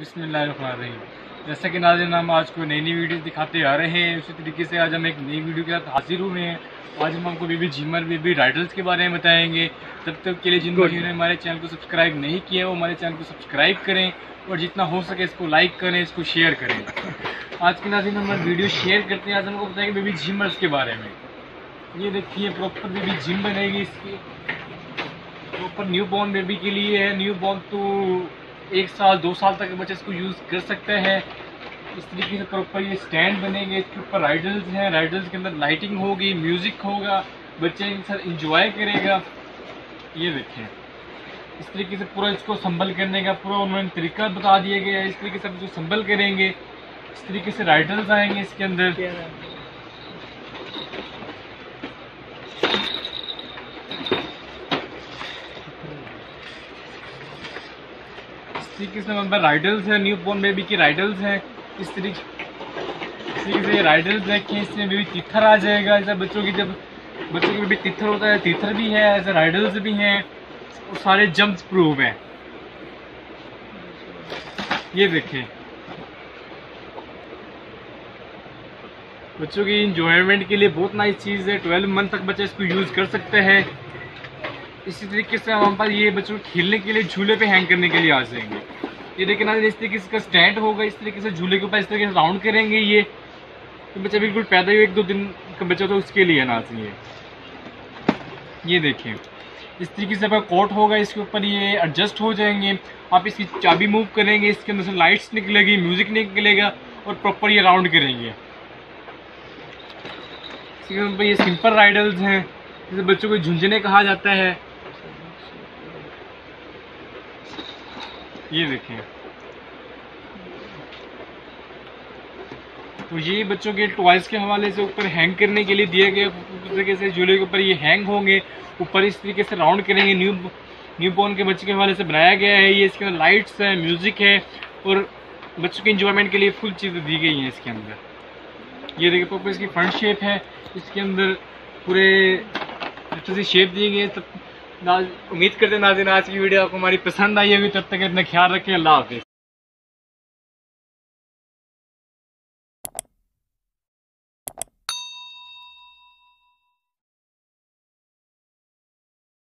बिस्मिल्लाहिर्रहमानिर्रहीम। जैसा कि नाज़रीन हम आज कोई नई नई वीडियो दिखाते आ रहे हैं, उसी तरीके से आज हम एक नई वीडियो के साथ हाजिर हुए हैं। आज हम आपको बेबी जीमर बेबी राइडल्स के बारे में बताएंगे। तब तक के लिए जिन भाइयों ने हमारे चैनल को सब्सक्राइब नहीं किया वो हमारे चैनल को सब्सक्राइब करें और जितना हो सके इसको लाइक करें, इसको शेयर करें। आज के नाज़रीन हम वीडियो शेयर करते हैं। आज हमको बताएंगे बेबी जीमर्स के बारे में। ये देखिए प्रॉपर बेबी जिम बनेगी, इसकी प्रॉपर न्यू बॉर्न बेबी के लिए है। न्यू बॉर्न तो 1 साल 2 साल तक बच्चे इसको यूज़ कर सकते हैं। इस तरीके से प्रॉपर ये स्टैंड बनेंगे, इसके ऊपर राइडल्स हैं। राइडल्स के अंदर लाइटिंग होगी, म्यूज़िक होगा, बच्चे सर इंजॉय करेगा। ये देखें इस तरीके से पूरा इसको संभल करने का पूरा उन्होंने तरीका बता दिया गया है। इस तरीके से इसको संभल करेंगे, इस तरीके से राइडल्स आएंगे इसके अंदर। तरीके से हमारे राइडल्स हैं, न्यू बॉर्न बेबी की राइडल्स हैं। इस तरीके से राइडल्स देखें, इसमें बेबी तीथर आ जाएगा। ऐसा बच्चों की जब बच्चों की बेबी तीथर होता है, तीथर भी है, ऐसे राइडल्स भी हैं और सारे जंप्स प्रूफ हैं। ये देखें बच्चों की इंजॉयमेंट के लिए बहुत नाइस चीज़ है। 12 मंथ तक बच्चे इसको यूज़ कर सकते हैं। इसी तरीके से हमारे पास ये बच्चों खेलने के लिए झूले पे हैंग करने के लिए आ जाएंगे। ये देखिए ना, इस तरीके से इसका स्टैंड होगा, इस तरीके से झूले के ऊपर इस तरीके से राउंड करेंगे। ये तो बच्चा बिल्कुल पैदा ही 1-2 दिन का बच्चा तो उसके लिए ना चाहिए। ये देखें इस तरीके से आपका कोट होगा, इसके ऊपर ये एडजस्ट हो जाएंगे। आप इसकी चाबी मूव करेंगे, इसके अंदर से लाइट्स निकलेगी, म्यूज़िक निकलेगा और प्रॉपर ये राउंड करेंगे। ये सिंपल राइडल्स हैं, जैसे बच्चों को झुंझने कहा जाता है। ये देखें तो ये बच्चों के टॉयज के हवाले से ऊपर हैंग करने के लिए दिया गया। इस तरीके से झूले के ऊपर ये हैंग होंगे, ऊपर इस तरीके से राउंड करेंगे। न्यू बॉर्न के बच्चे के हवाले से बनाया गया है ये। इसके अंदर लाइट्स है, म्यूज़िक है और बच्चों के इंजॉयमेंट के लिए फुल चीज़ें दी गई हैं इसके अंदर। ये देखिए प्रॉपर इसकी फ्रंट शेप है, इसके अंदर पूरे अच्छे से शेप दिए गए। तब उम्मीद करते हैं नाज़रीन आज की वीडियो आपको हमारी पसंद आई होगी। तब तक अपना ख्याल रखें। अल्लाह हाफिज़।